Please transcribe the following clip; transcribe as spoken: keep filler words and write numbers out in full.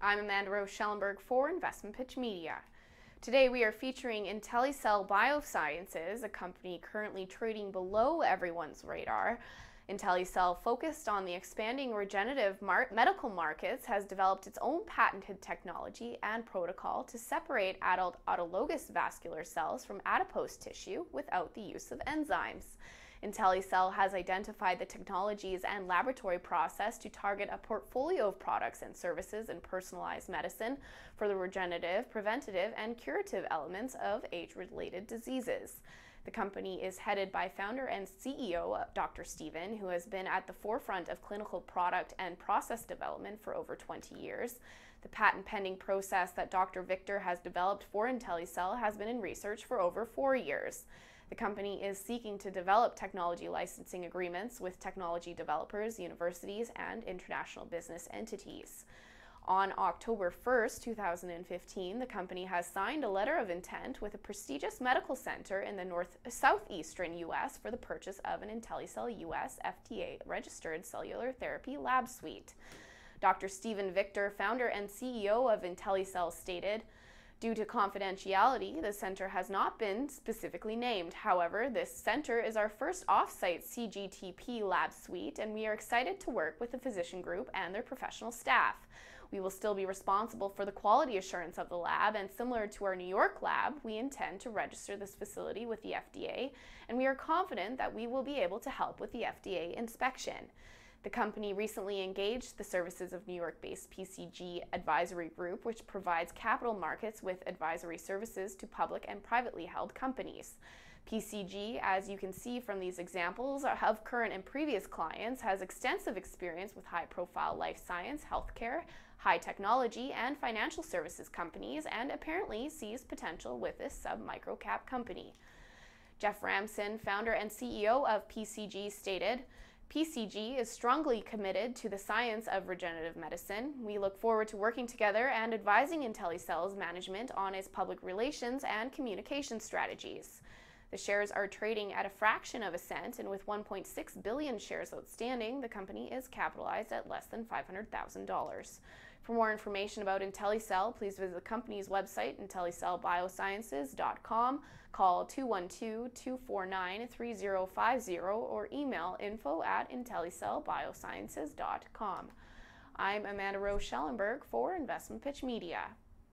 I'm Amanda Rose Schellenberg for Investment Pitch Media. Today we are featuring IntelliCell Biosciences, a company currently trading below everyone's radar. IntelliCell, focused on the expanding regenerative mar- medical markets, has developed its own patented technology and protocol to separate adult autologous vascular cells from adipose tissue without the use of enzymes. IntelliCell has identified the technologies and laboratory process to target a portfolio of products and services in personalized medicine for the regenerative, preventative, and curative elements of age-related diseases. The company is headed by founder and C E O Doctor Steven, who has been at the forefront of clinical product and process development for over twenty years. The patent-pending process that Doctor Victor has developed for IntelliCell has been in research for over four years. The company is seeking to develop technology licensing agreements with technology developers, universities, and international business entities. On October first, two thousand fifteen, the company has signed a letter of intent with a prestigious medical center in the north southeastern U S for the purchase of an IntelliCell U S F D A-registered cellular therapy lab suite. Doctor Steven Victor, founder and C E O of IntelliCell, stated, "Due to confidentiality, the center has not been specifically named. However, this center is our first off-site C G T P lab suite, and we are excited to work with the physician group and their professional staff. We will still be responsible for the quality assurance of the lab, and similar to our New York lab, we intend to register this facility with the F D A, and we are confident that we will be able to help with the F D A inspection." The company recently engaged the services of New York-based P C G Advisory Group, which provides capital markets with advisory services to public and privately held companies. P C G, as you can see from these examples of current and previous clients, has extensive experience with high-profile life science, healthcare, high technology, and financial services companies, and apparently sees potential with this sub-microcap company. Jeff Ramson, founder and C E O of P C G, stated, "P C G is strongly committed to the science of regenerative medicine. We look forward to working together and advising IntelliCell's management on its public relations and communication strategies." The shares are trading at a fraction of a cent, and with one point six billion shares outstanding, the company is capitalized at less than five hundred thousand dollars. For more information about IntelliCell, please visit the company's website, intellicell biosciences dot com, call two one two, two four nine, three zero five zero, or email info at intellicell biosciences dot com. I'm Amanda Rose Schellenberg for Investment Pitch Media.